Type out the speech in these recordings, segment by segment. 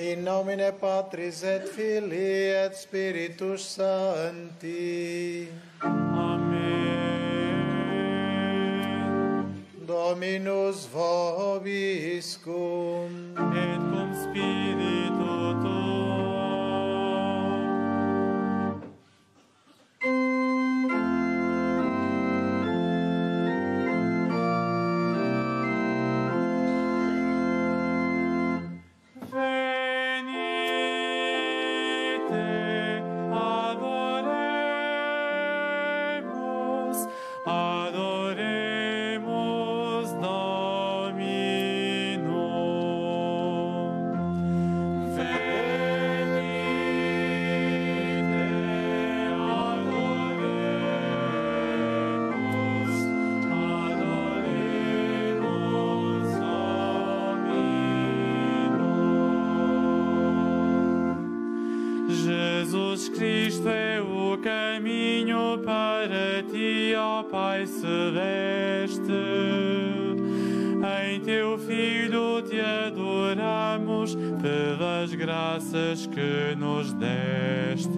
In nomine Patris et Filii et Spiritus Sancti. Amen. Dominus vobiscum. Et cum spiritu que nos deste.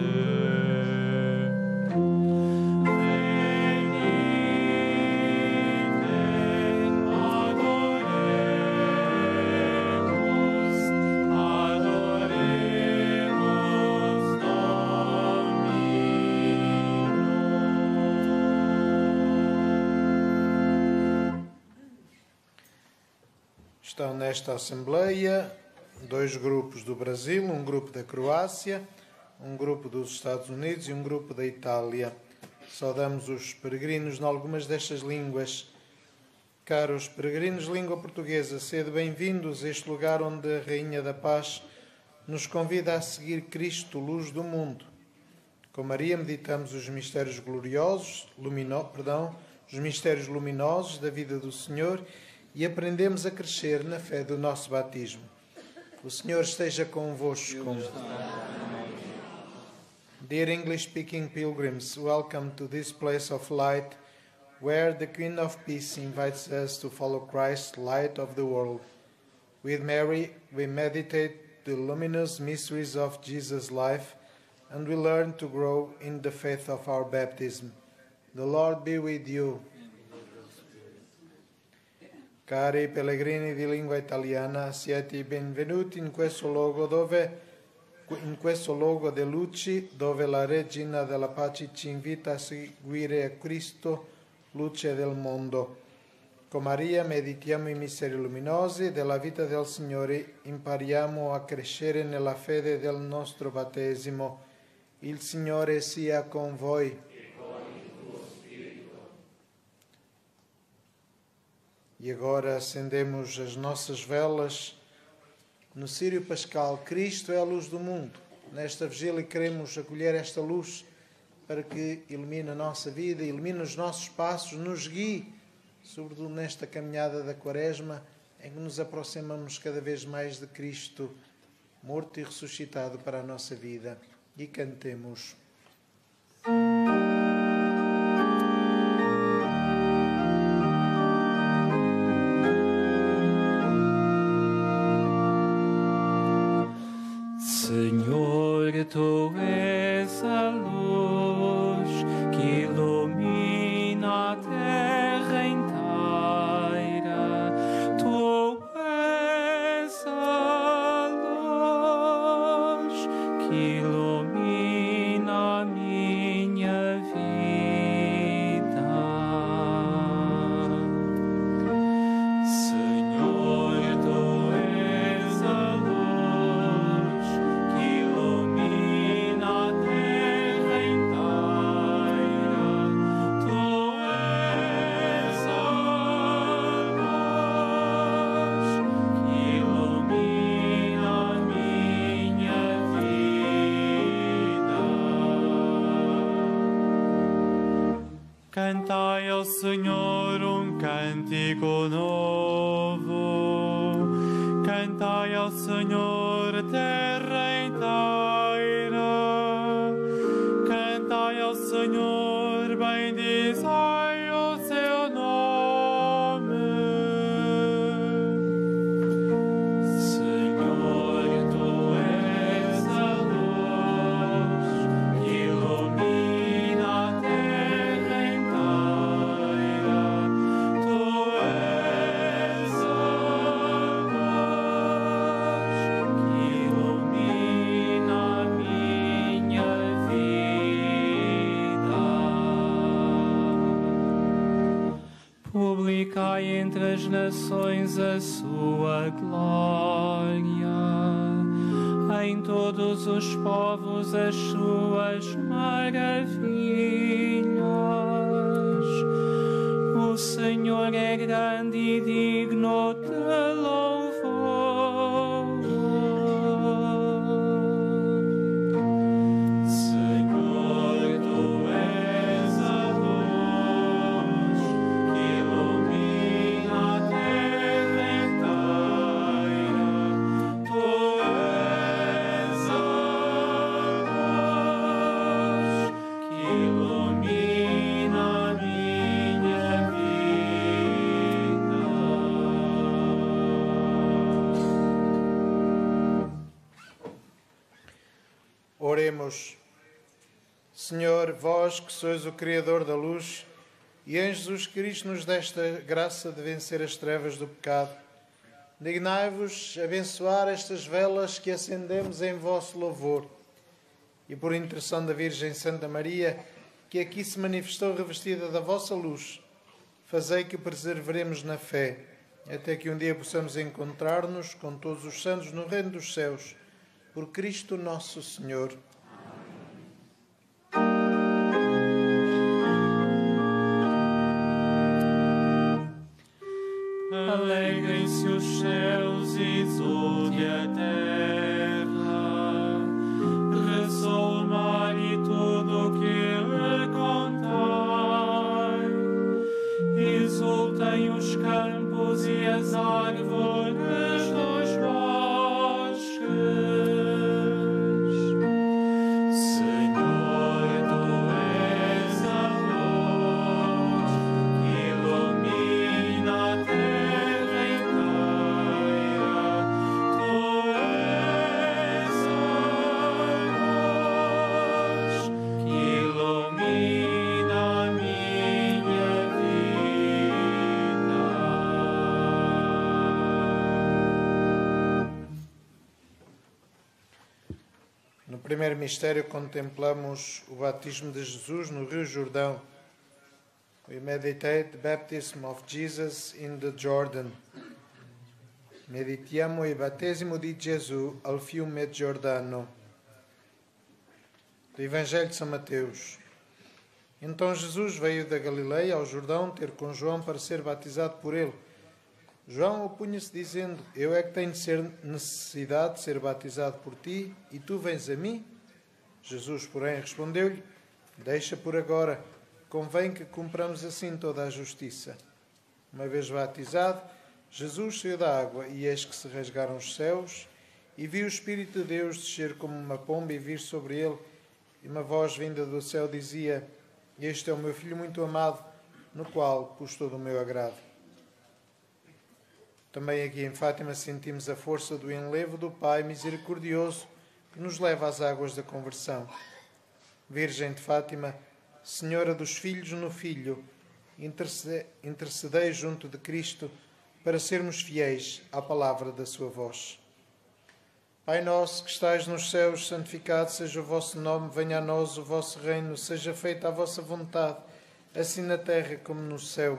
Estão nesta Assembleia dois grupos do Brasil, um grupo da Croácia, um grupo dos Estados Unidos e um grupo da Itália. Saudamos os peregrinos em algumas destas línguas. Caros peregrinos, língua portuguesa, sede bem-vindos a este lugar onde a Rainha da Paz nos convida a seguir Cristo, luz do mundo. Com Maria meditamos os mistérios gloriosos, os mistérios luminosos da vida do Senhor e aprendemos a crescer na fé do nosso batismo. O Senhor esteja convosco. Dear English-speaking pilgrims, welcome to this place of light, where the Queen of Peace invites us to follow Christ, light of the world. With Mary, we meditate the luminous mysteries of Jesus' life, and we learn to grow in the faith of our baptism. The Lord be with you. Cari pellegrini di lingua italiana, siete benvenuti in questo luogo di luci, dove la Regina della Pace ci invita a seguire Cristo, luce del mondo. Con Maria meditiamo i misteri luminosi della vita del Signore, impariamo a crescere nella fede del nostro battesimo. Il Signore sia con voi. E agora acendemos as nossas velas no Círio Pascal. Cristo é a luz do mundo. Nesta vigília queremos acolher esta luz para que ilumine a nossa vida, ilumine os nossos passos, nos guie, sobretudo nesta caminhada da Quaresma, em que nos aproximamos cada vez mais de Cristo, morto e ressuscitado para a nossa vida. E cantemos. Senhor, Tu és a luz que ilumina a terra inteira. Tu és a luz que ilumina a minha vida. Senhor, Tu és a luz que ilumina a terra inteira, Tu és a luz que ilumina a minha vida. Cantai ao Senhor cântico novo, cantai ao Senhor, terra inteira, cantai ao Senhor, bendizai o seu nome. Senhor, Tu Multiplicai entre as nações a sua glória, em todos os povos as suas maravilhas. O Senhor é grande e digno de louvor. Oremos. Senhor, vós que sois o Criador da luz, e em Jesus Cristo nos desta graça de vencer as trevas do pecado, dignai-vos abençoar estas velas que acendemos em vosso louvor. E por intercessão da Virgem Santa Maria, que aqui se manifestou revestida da vossa luz, fazei que preservaremos na fé, até que um dia possamos encontrar-nos com todos os santos no reino dos céus. Por Cristo nosso Senhor. Alegrem-se os céus e exulte a terra. Ressoa o mar e tudo o que ele contém. Exultem os campos e as árvores dos bosques. No primeiro mistério contemplamos o batismo de Jesus no Rio Jordão. We meditate the baptism of Jesus in the Jordan. Meditiamo il battesimo di Gesù al fiume Giordano. Do Evangelho de São Mateus. Então Jesus veio da Galileia ao Jordão ter com João para ser batizado por ele. João opunha-se dizendo, eu é que tenho de ser necessidade de ser batizado por ti, e tu vens a mim? Jesus, porém, respondeu-lhe, deixa por agora, convém que cumpramos assim toda a justiça. Uma vez batizado, Jesus saiu da água, e eis que se rasgaram os céus, e viu o Espírito de Deus descer como uma pomba e vir sobre ele, e uma voz vinda do céu dizia, este é o meu filho muito amado, no qual pus todo o meu agrado. Também aqui em Fátima sentimos a força do enlevo do Pai misericordioso que nos leva às águas da conversão. Virgem de Fátima, Senhora dos filhos no Filho, intercedei junto de Cristo para sermos fiéis à palavra da sua voz. Pai nosso que estais nos céus, santificado seja o vosso nome, venha a nós o vosso reino, seja feita a vossa vontade, assim na terra como no céu.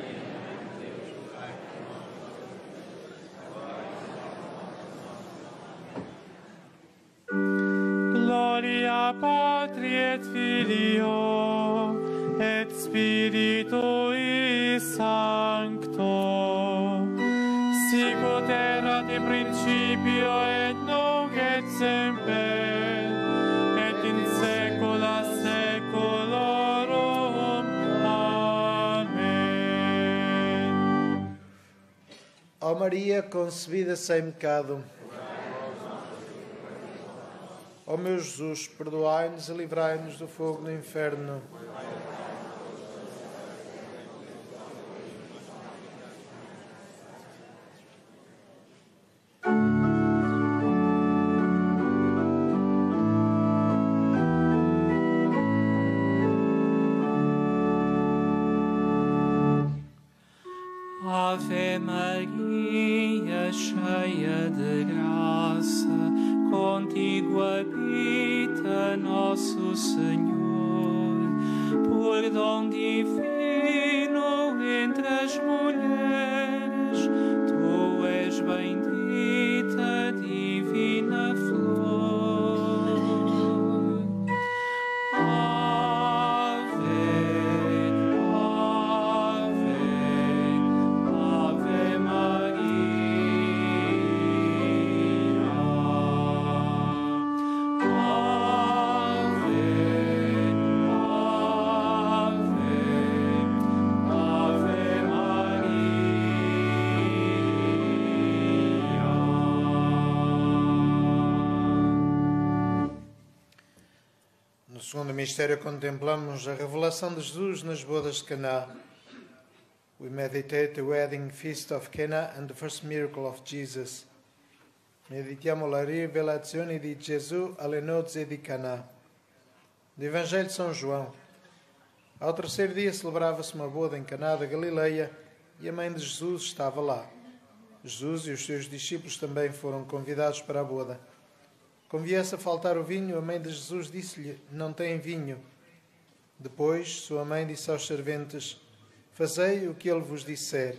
Gloria Patri et Filio et Spiritui Sancto, sicut erat in principio et nunc et semper et in saecula saeculorum. Amém. Ó Maria concebida sem pecado, ó meu Jesus, perdoai-nos e livrai-nos do fogo do inferno. Ave Maria, cheia de graça, contigo habita nosso Senhor. Por dom divino entre as mulheres, tu és bendita, divina flor. Ave, ave, ave Maria. No segundo mistério contemplamos a revelação de Jesus nas bodas de Caná. We meditate the wedding feast of Cana and the first miracle of Jesus. Meditiamo la rivelazione di Gesù alle nozze di Caná. Do Evangelho de São João. Ao terceiro dia celebrava-se uma boda em Caná da Galileia e a mãe de Jesus estava lá. Jesus e os seus discípulos também foram convidados para a boda. Como viesse a faltar o vinho, a mãe de Jesus disse-lhe: não tem vinho. Depois, sua mãe disse aos serventes: fazei o que ele vos disser.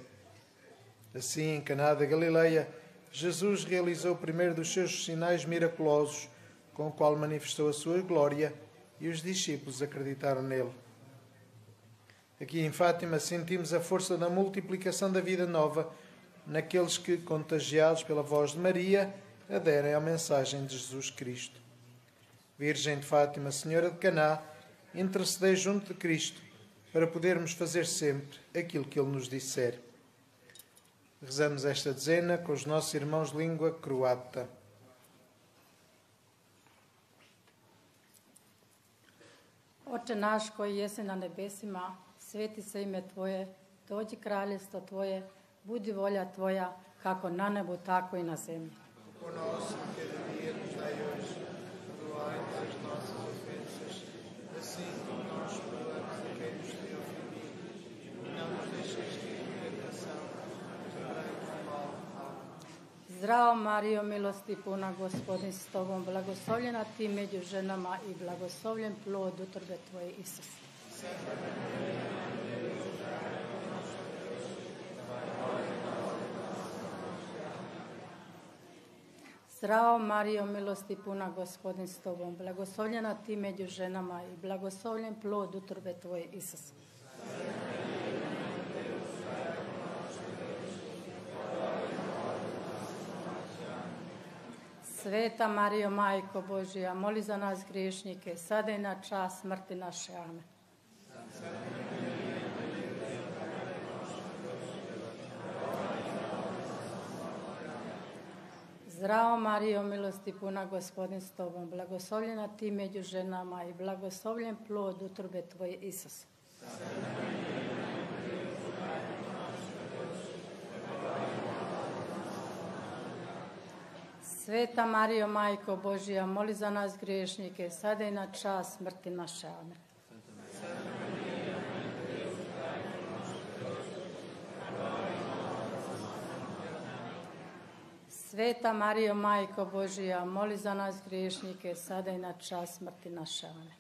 Assim, em Caná da Galileia, Jesus realizou o primeiro dos seus sinais miraculosos, com o qual manifestou a sua glória, e os discípulos acreditaram nele. Aqui em Fátima sentimos a força da multiplicação da vida nova naqueles que, contagiados pela voz de Maria, aderem à mensagem de Jesus Cristo. Virgem de Fátima, Senhora de Caná, intercedei junto de Cristo para podermos fazer sempre aquilo que Ele nos disser. Rezamos esta dezena com os nossos irmãos de língua croata. Oče naš koji jesi na nebesima, sveti se ime Tvoje, dođi kraljevstvo Tvoje, budi volja Tvoja, kako na nebu, tako i na zemlji. O nosso cada dia nos dai hoje, perdoai as nossas Zdravo Marijo, milosti puna, Gospodin s tobom, blagoslovljena ti među ženama i blagoslovljen plod utrbe tvoje, Isus. Zdravo Marijo, milosti puna, Gospodin s tobom, blagoslovljena ti među ženama i blagoslovljen plod utrbe tvoje, Isus. Sveta Marijo, Majko Božija, moli za nas griješnike, sada i na čas smrti naše. Amen. Zdravo Marijo, milosti puna, Gospodin s tobom, blagoslovljena ti među ženama i blagoslovljen plod utrbe tvoje, Isus. Sveta Marijo, Majko Božija, moli za nas griješnike, sada i na čas smrti naše. Amen. Sveta Marijo, Majko Božija, moli za nas griješnike, sada i na čas smrti naše. Amen.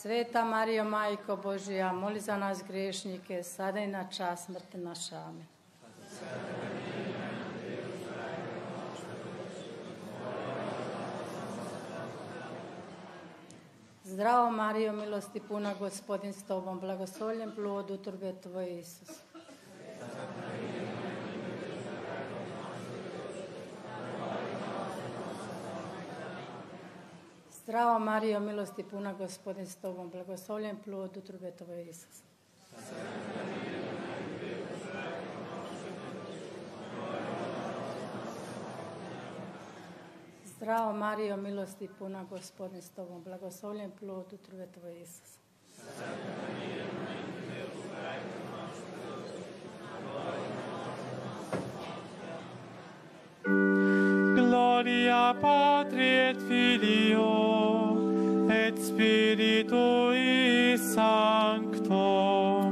Sveta Marijo, Majko Božija, moli za nas griješnike, sada i na čas smrti naše. Amen. Zdravo Marijo, milosti puna, Gospodin s tobom, blagoslovljen plod utrbe tvoje, Isus. Zdravo Marijo, milosti puna, Gospodin s tobom, blagoslovljen plod utrbe tvoje, Isus. Zdravo Marijo, milosti puna, Gospodin s tobom, blagoslovljen plod utrbe tvoje, Isus. Gloria Patri et Filio et Spiritui Sancto,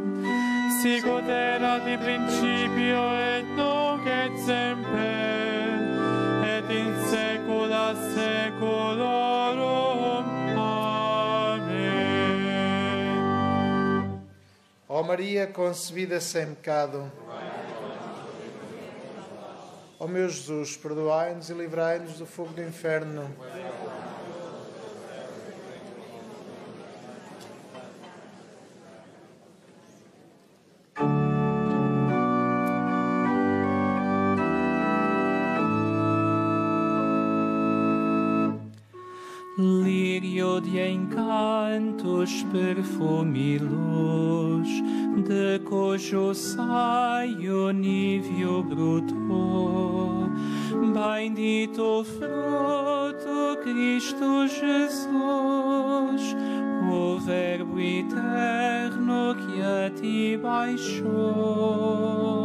sicut erat in principio et nunc et semper et in saecula saeculorum. Amen. Ó Maria concebida sem pecado, ó meu Jesus, perdoai-nos e livrai-nos do fogo do inferno. Lirio de encantos, perfume e luz, de cujo saio níveo brotou, bendito fruto Cristo Jesus, o Verbo eterno que a ti baixou.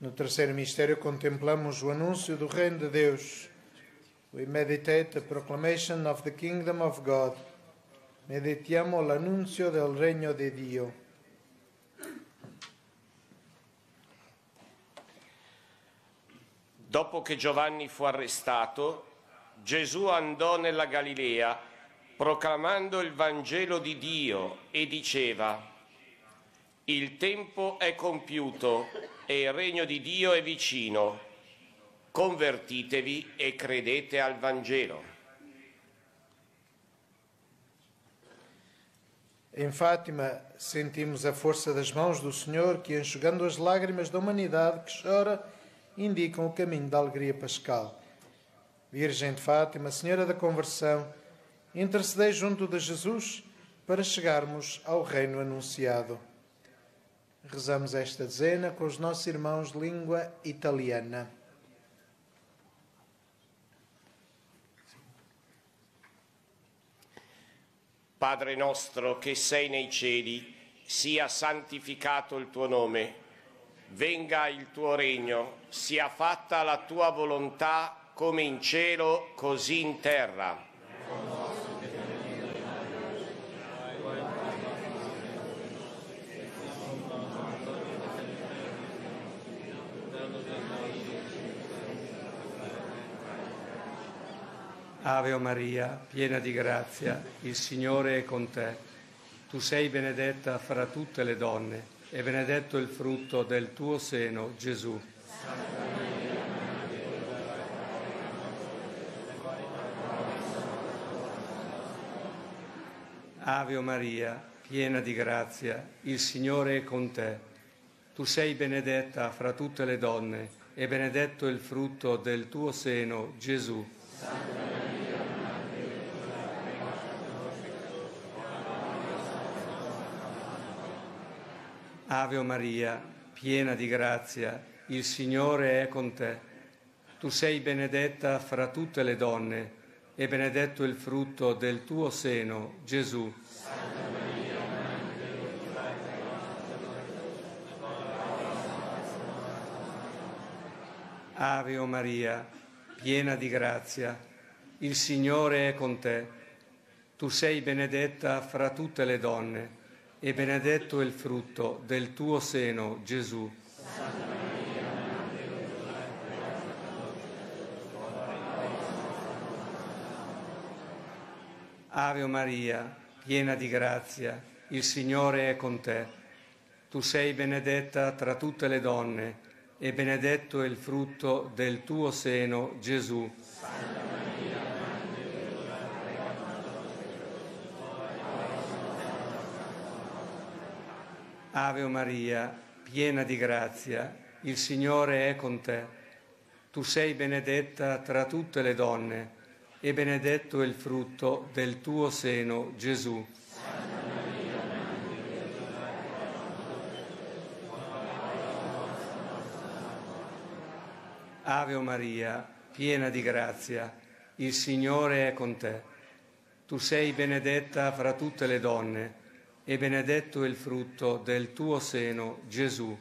No terceiro mistério contemplamos o anúncio do Reino de Deus. We meditate the proclamation of the Kingdom of God. Meditiamo l'annuncio del Regno di Dio. Dopo che Giovanni fu arrestato, Gesù andò nella Galilea proclamando il Vangelo di Dio e diceva: il tempo è compiuto e il regno di Dio è vicino. Convertitevi e credete al Vangelo. Em Fátima, sentimos a força das mãos do Senhor que, enxugando as lágrimas da humanidade que chora, indicam o caminho da alegria pascal. Virgem de Fátima, Senhora da Conversão, intercedei junto de Jesus para chegarmos ao reino anunciado. Rezamos esta dezena com os nossos irmãos de língua italiana. Padre nostro che sei nei cieli, sia santificato il tuo nome, venga il tuo regno, sia fatta la tua volontà come in cielo, così in terra. Ave Maria, piena di grazia, il Signore è con te. Tu sei benedetta fra tutte le donne e benedetto il frutto del tuo seno, Gesù. Ave Maria, piena di grazia, il Signore è con te. Tu sei benedetta fra tutte le donne e benedetto il frutto del tuo seno, Gesù. Ave Maria, piena di grazia, il Signore è con te. Tu sei benedetta fra tutte le donne e benedetto il frutto del tuo seno, Gesù. Ave Maria, piena di grazia, il Signore è con te. Tu sei benedetta fra tutte le donne e benedetto il frutto del tuo seno, Gesù. Santa Maria, Madre di Dio, Ave Maria, piena di grazia, il Signore è con te. Tu sei benedetta tra tutte le donne e benedetto il frutto del tuo seno, Gesù. Santa Maria, Ave Maria, piena di grazia, il Signore è con te. Tu sei benedetta tra tutte le donne e benedetto il frutto del tuo seno, Gesù. Santa Maria, Madre di Dio, Ave Maria, piena di grazia, il Signore è con te. Tu sei benedetta fra tutte le donne e benedetto il frutto del tuo seno, Gesù. Santa Maria, Madre di Dio, Ave Maria, piena di grazia, il Signore è con te. Tu sei benedetta fra tutte le donne e benedetto il frutto del tuo seno, Gesù.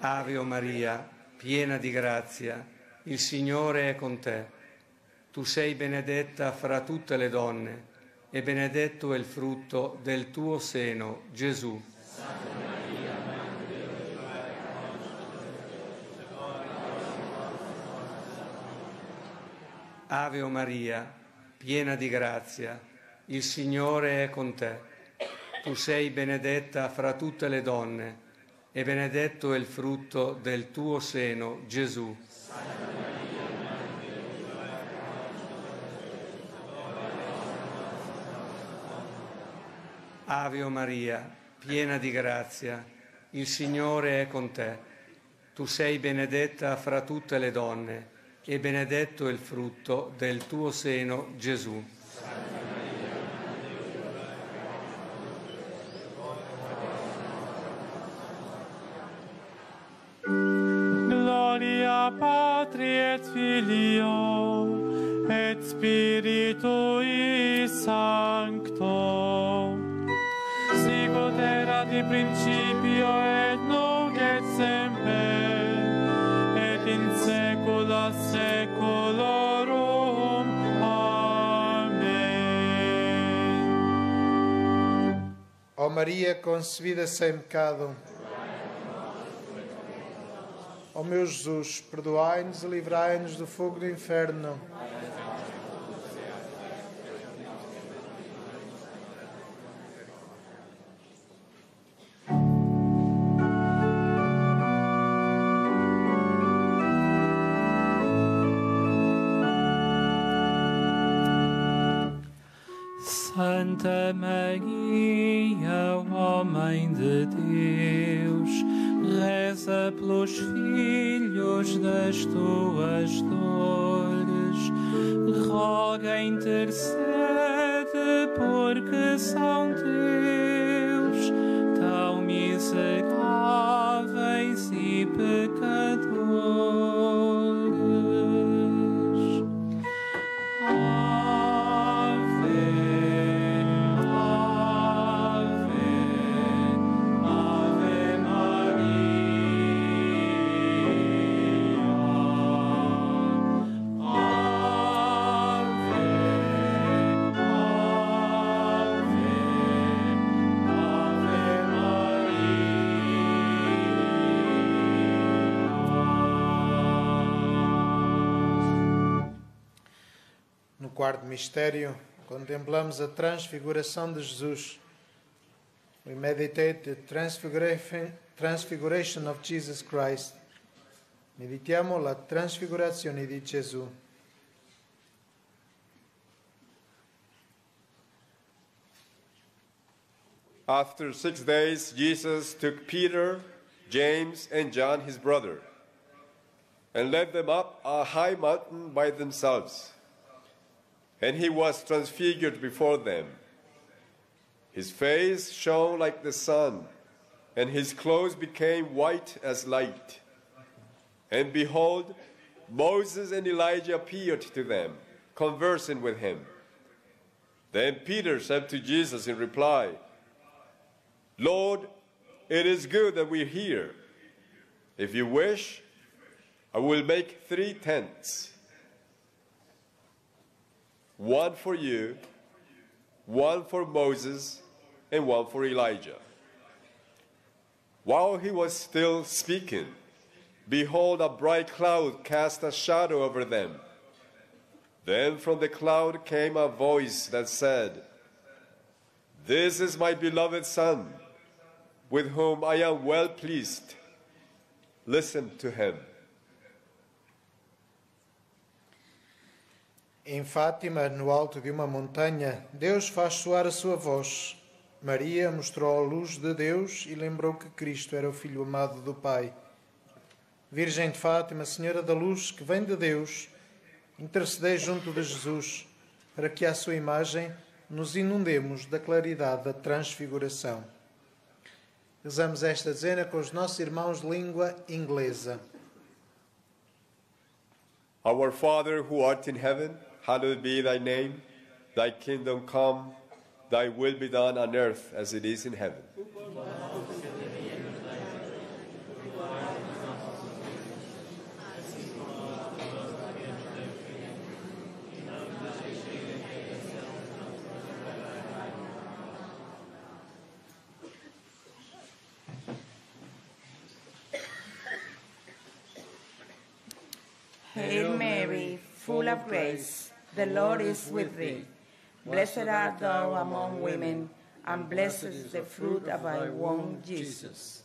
Ave Maria, piena di grazia, il Signore è con te. Tu sei benedetta fra tutte le donne e benedetto è il frutto del tuo seno, Gesù. Santa Maria, Madre di Dio, Ave Maria, piena di grazia, il Signore è con te. Tu sei benedetta fra tutte le donne e benedetto il frutto del tuo seno, Gesù. Gloria Patri et Filio et Spiritui Sancto, sicut erat in principio et nunc et semper in saecula saeculorum. Amém. Ó Maria concebida sem pecado, ó meu Jesus, perdoai-nos e livrai-nos do fogo do inferno. Santa Maria, ó Mãe de Deus, reza passa pelos filhos das tuas dores, roga, intercede, porque são teus, tão miseráveis e pecadores. Quarto mistério, contemplamos a transfiguração de Jesus. We meditate the transfiguration of Jesus Christ. Meditiamo la trasfigurazione di Gesù. After 6 days, Jesus took Peter, James, and John, his brother, and led them up a high mountain by themselves. And he was transfigured before them. His face shone like the sun, and his clothes became white as light. And behold, Moses and Elijah appeared to them, conversing with him. Then Peter said to Jesus in reply, "Lord, it is good that we're here. If you wish, I will make 3 tents. One for you, one for Moses, and one for Elijah." While he was still speaking, behold, a bright cloud cast a shadow over them. Then from the cloud came a voice that said, "This is my beloved Son, with whom I am well pleased. Listen to him." Em Fátima, no alto de uma montanha, Deus faz soar a sua voz. Maria mostrou a luz de Deus e lembrou que Cristo era o Filho amado do Pai. Virgem de Fátima, Senhora da Luz, que vem de Deus, intercedei junto de Jesus, para que à sua imagem nos inundemos da claridade da transfiguração. Rezamos esta dezena com os nossos irmãos de língua inglesa. Our Father, who art in heaven, hallowed be thy name. Thy kingdom come, thy will be done on earth as it is in heaven. Hail Mary, full of grace, the Lord is with thee. Blessed art thou among women, and blessed is the fruit of thy womb, Jesus.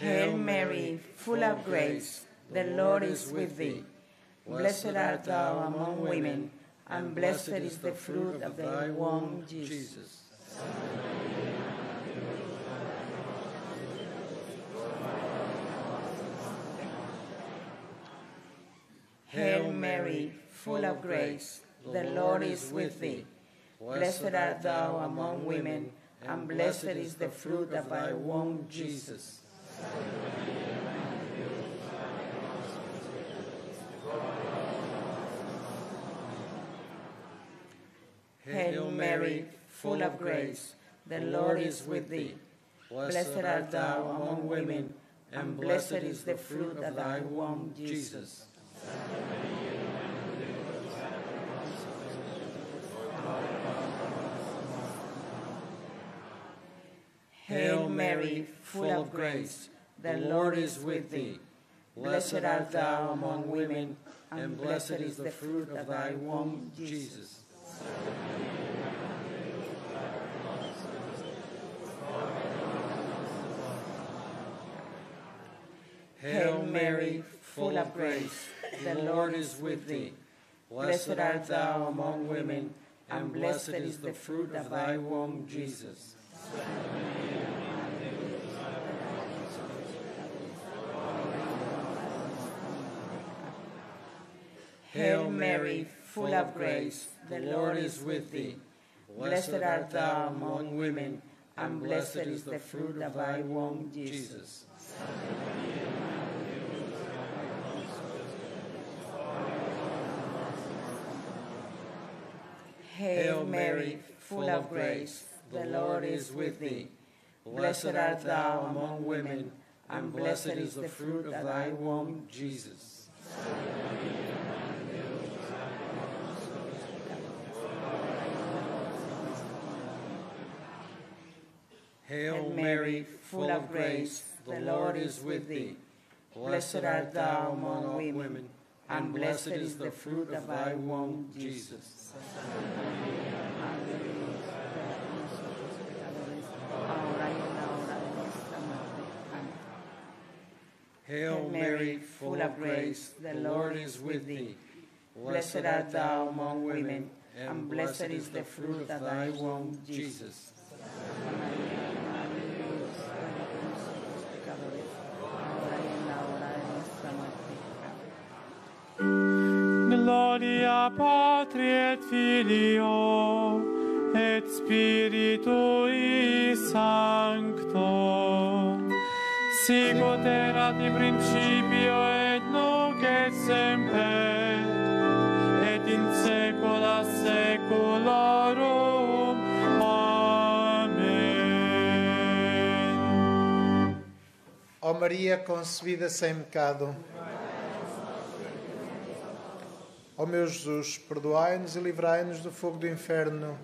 Hail Mary, full of grace, the Lord is with thee. Blessed art thou among women, and blessed is the fruit of thy womb, Jesus. Hail Mary, full of grace, the Lord is with thee. Blessed art thou among women, and blessed is the fruit of thy womb, Jesus. Hail Mary, full of grace, the Lord is with thee. Blessed art thou among women, and blessed is the fruit of thy womb, Jesus. Hail Mary, full of grace, the Lord is with thee. Blessed art thou among women, and blessed is the fruit of thy womb, Jesus. Hail Mary, full of grace, the Lord is with thee. Blessed art thou among women, and blessed is the fruit of thy womb, Jesus. Hail Mary, full of grace, the Lord is with thee. Blessed art thou among women, and blessed is the fruit of thy womb, Jesus. Hail Mary, full of grace, the Lord is with thee. Blessed art thou among women, and blessed is the fruit of thy womb, Jesus. Hail Mary, full of grace, the Lord is with thee. Blessed art thou among all women, and blessed is the fruit of thy womb, Jesus. Hail Mary, full of grace, the Lord is with thee. Blessed art thou among women, and blessed is the fruit of thy womb, Jesus. Gloria Patri et Filio et Spiritui Sancto, sic ut erat in principio et nunc et semper et in saecula saeculorum. Amen. Ó Maria concebida sem pecado, ó meu Jesus, perdoai-nos e livrai-nos do fogo do inferno.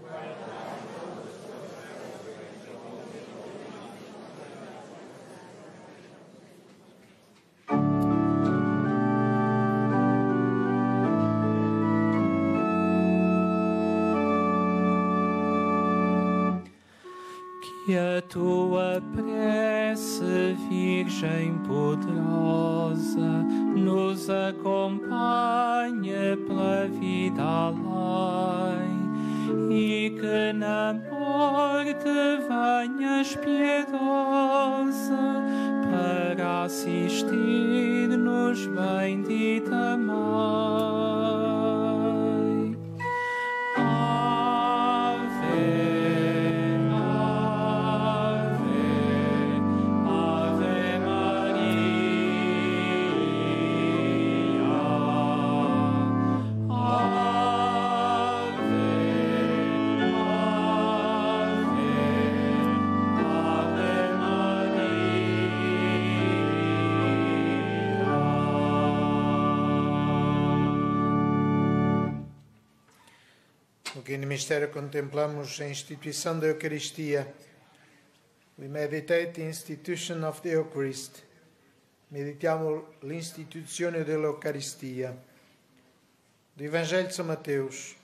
Que a tua prece, Virgem poderosa, nos acompanhe pela vida além, e que na morte venhas piedosa para assistir-nos, bendita Mãe. E no mistério contemplamos a instituição da Eucaristia. We meditate the institution of the Eucharist. Meditiamo l'instituzione dell'Eucaristia. Do Evangelho de São Mateus.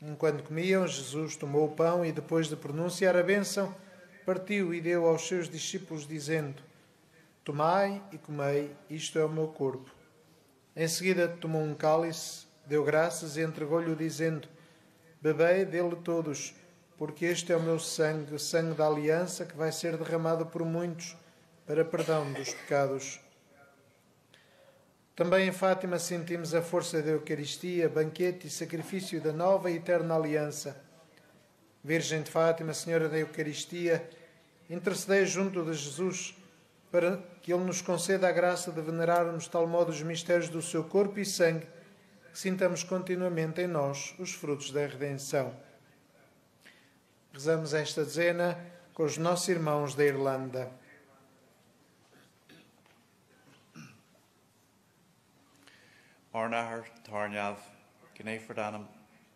Enquanto comiam, Jesus tomou o pão e, depois de pronunciar a bênção, partiu e deu aos seus discípulos, dizendo: tomai e comei, isto é o meu corpo. Em seguida tomou um cálice, deu graças e entregou-lhe, dizendo: bebei dele todos, porque este é o meu sangue, o sangue da aliança, que vai ser derramado por muitos para perdão dos pecados. Também em Fátima sentimos a força da Eucaristia, banquete e sacrifício da nova e eterna aliança. Virgem de Fátima, Senhora da Eucaristia, intercedei junto de Jesus para que Ele nos conceda a graça de venerarmos de tal modo os mistérios do seu corpo e sangue, que sintamos continuamente em nós os frutos da redenção. Rezamos esta dezena com os nossos irmãos da Irlanda. Ornahar, Tornav, Gneifredanam,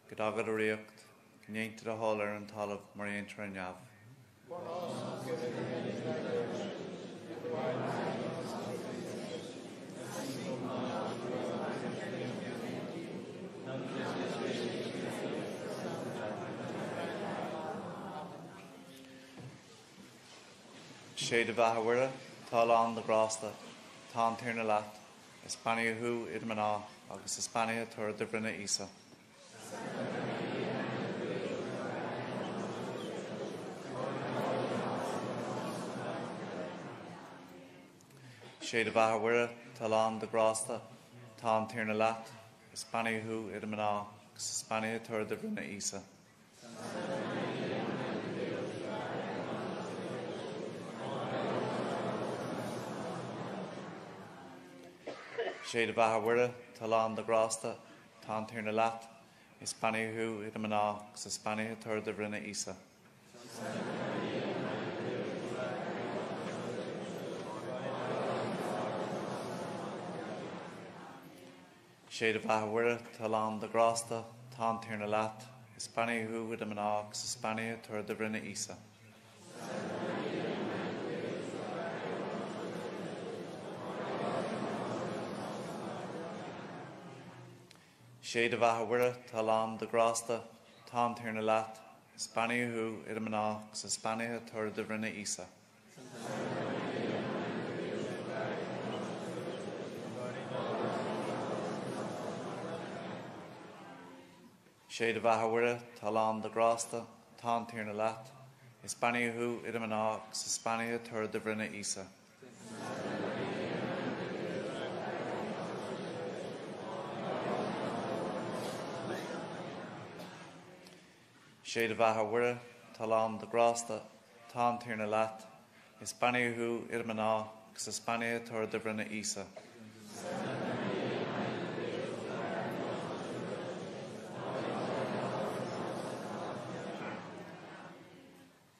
Gadagadariukt, Gneintida Holler and Talav, Marian Tornav. Shade of Ahawira, Talan the Grasta, Tan Tirnalat, Hispania Hu Idmana, August Hispania Tor Divina Isa. sé de bhahuira, talan de grasta, tan tirna lat, espanihu idamana, espanihu tur de bruna isa. Sé de bhahuira, talan de grasta, tan tirna lat, espanihu idamana, espanihu tur de bruna isa. Shade of Ahawira, Talan de Grasta, Tan Tirnalat, Hispania Hu with a Manox, Hispania Tur de Brina Isa. Shade of Ahawira, Talan de Grasta, Tan Tirnalat, Hispania Hu with a Manox, Hispania Tur de Brina Isa. Shade of Ahawira, Talan de Grasta, Tan Tirnalat, Hispania Hu, Idamanox, Hispania Tur de Vrina Isa. Shade of Ahawira, Talan de Grasta, Tan Tirnalat, Hispania Hu, Idamanox, Hispania Tur de Vrina Isa.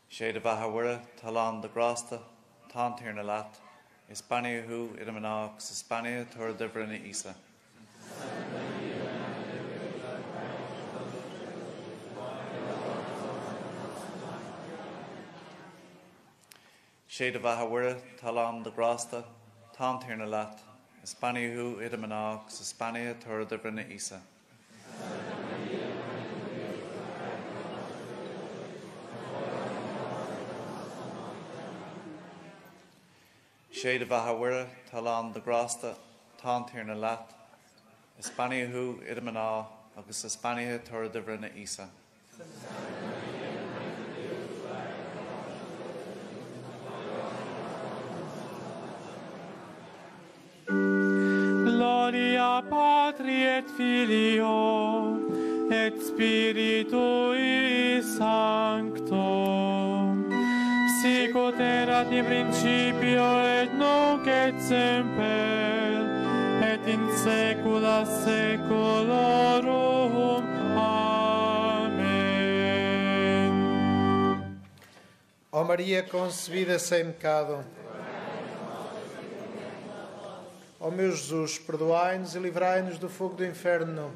Shade of Ahawira, Talan de Grasta, Tan Tirnalat, Hispania Hu, Idamanox, Hispania Tur de Vrina Isa. Shade of Ahawira, Talan de Grasta, Tan Tirnalat, Hispania Hu, Idamanox, Hispania Tur de Vrina Isa. Shade of Ahawira, Talan de Grasta, Tan Tirnalat, Hispania Hu, Idamana, Agus Hispania Tur de Vrina Isa. Gloria Patri et Filio, et Spiritui Sancto. Sic ut erat in principio et nunc et semper et in saecula saeculorum. Amen. Ó Maria concebida sem pecado. Ó meu Jesus, perdoai-nos e livrai-nos do fogo do inferno.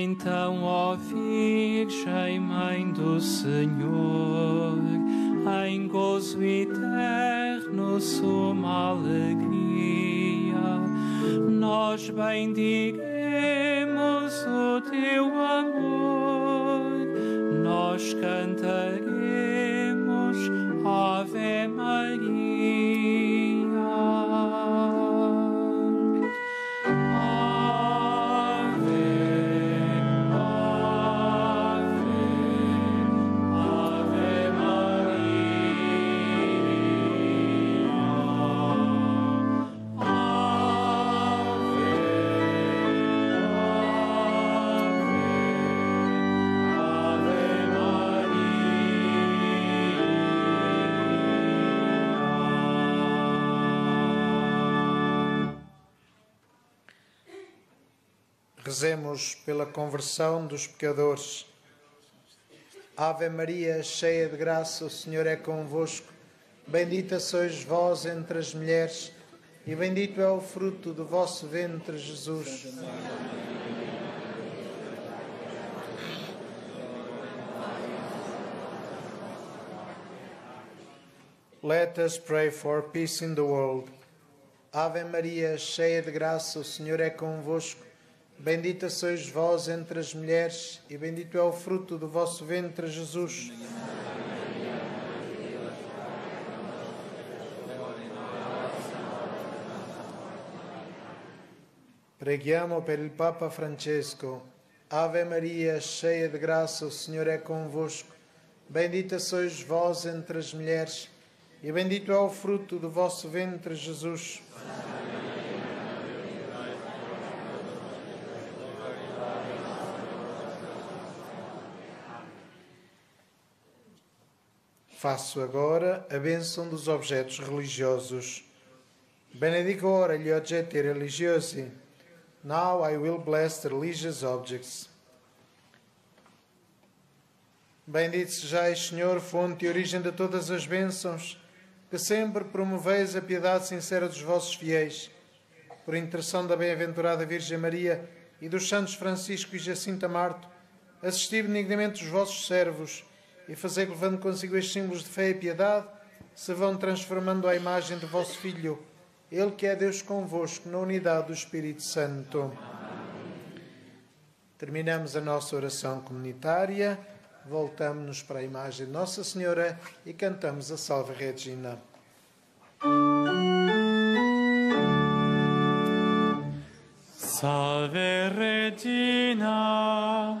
Então, ó Virgem Mãe do Senhor, em gozo eterno suma alegria, nós bendigamos o teu amor, nós cantaremos Ave Maria. Rezemos pela conversão dos pecadores. Ave Maria, cheia de graça, o Senhor é convosco. Bendita sois vós entre as mulheres, e bendito é o fruto do vosso ventre, Jesus. Let us pray for peace in the world. Ave Maria, cheia de graça, o Senhor é convosco. Bendita sois vós entre as mulheres, e bendito é o fruto do vosso ventre, Jesus. Preghiamo per il Papa Francesco. Ave Maria, cheia de graça, o Senhor é convosco. Bendita sois vós entre as mulheres, e bendito é o fruto do vosso ventre, Jesus. Faço agora a bênção dos objetos religiosos. Benedico ora gli oggetti religiosi. Now I will bless the religious objects. Bendito sejais, Senhor, fonte e origem de todas as bênçãos, que sempre promoveis a piedade sincera dos vossos fiéis. Por intercessão da bem-aventurada Virgem Maria e dos santos Francisco e Jacinta Marto, assisti benignamente os vossos servos, e fazei que, levando consigo estes símbolos de fé e piedade, se vão transformando à imagem do vosso Filho, Ele que é Deus convosco, na unidade do Espírito Santo. Amém. Terminamos a nossa oração comunitária, voltamos-nos para a imagem de Nossa Senhora e cantamos a Salve Regina. Salve Regina,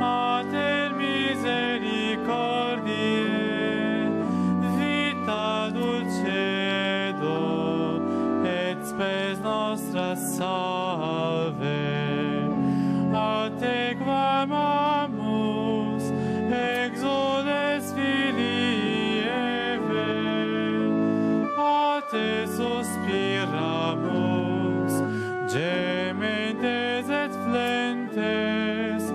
Mater Misericordiae, vita dulcedo, et spes nostra salve. A te clamamus, exules filii Eve, a te suspiramus, gementes et flentes,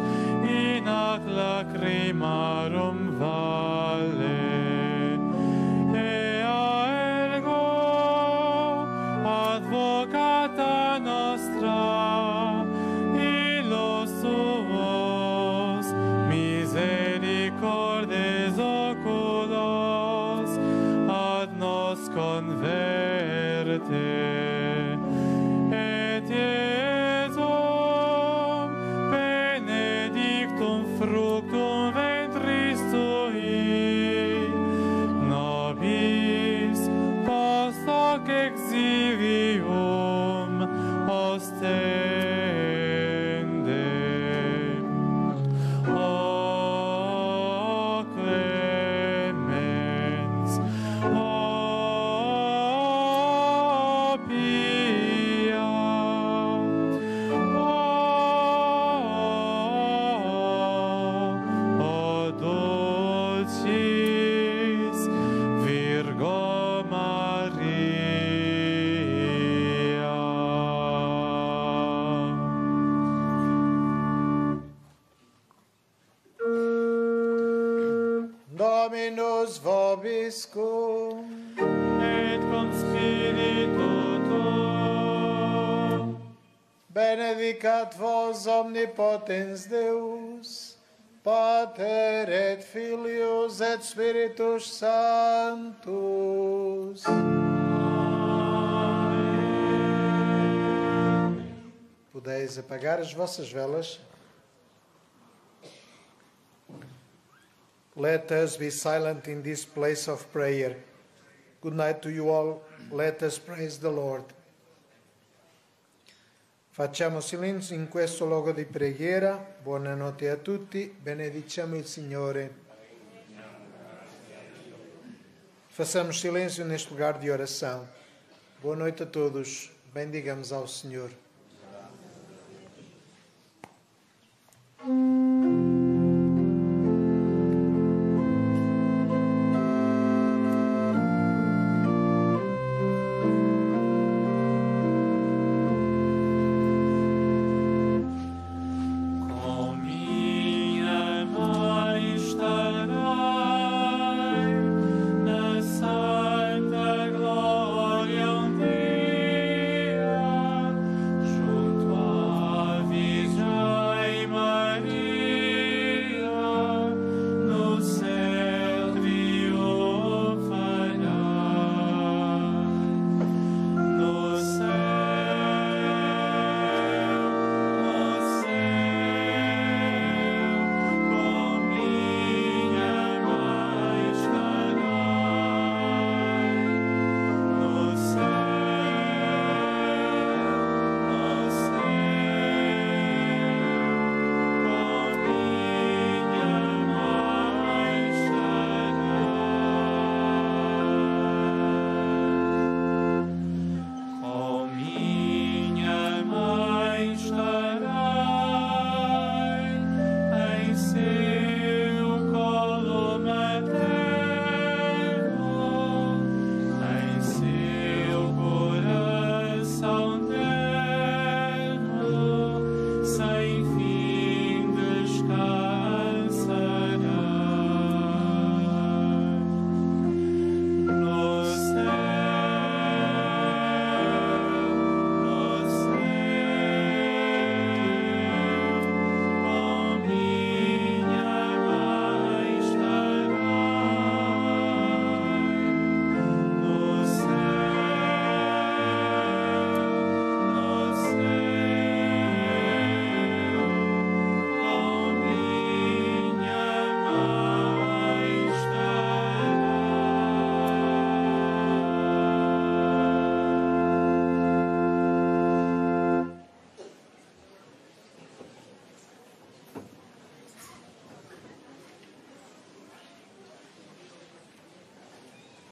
in ac lacrimarum valle. Ea ergo advocata nostra, illos suos misericordes oculos ad nos converte. Et Iesum benedictum fructum ventris tui, nobis post hoc exilium ostende. O clemens, o pia, o dulcis Virgo Maria. Dominus vobiscum. Et cum spiritu tuo, Benedicat vos omnipotens Deus, Pater et Filius et Spiritus Sanctus. Podeis apagar as vossas velas. Let us be silent in this place of prayer. Good night to you all. Let us praise the Lord. Facciamo silenzio in questo luogo di preghiera. Buonanotte a tutti. Benediciamo il Signore. Façamos silêncio neste lugar de oração. Boa noite a todos. Bendigamos ao Senhor.